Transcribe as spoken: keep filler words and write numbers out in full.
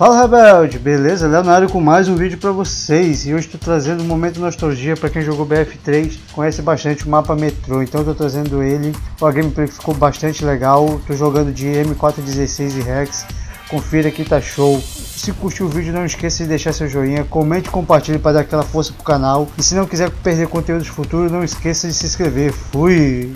Fala Rebelde, beleza? Leonardo com mais um vídeo para vocês e hoje estou trazendo um momento de nostalgia para quem jogou B F três, conhece bastante o mapa metrô, então estou trazendo ele. A gameplay ficou bastante legal, estou jogando de M quatro dezesseis e Rex, confira que tá show. Se curtiu o vídeo, não esqueça de deixar seu joinha, comente e compartilhe para dar aquela força pro canal. E se não quiser perder conteúdos futuros, não esqueça de se inscrever. Fui!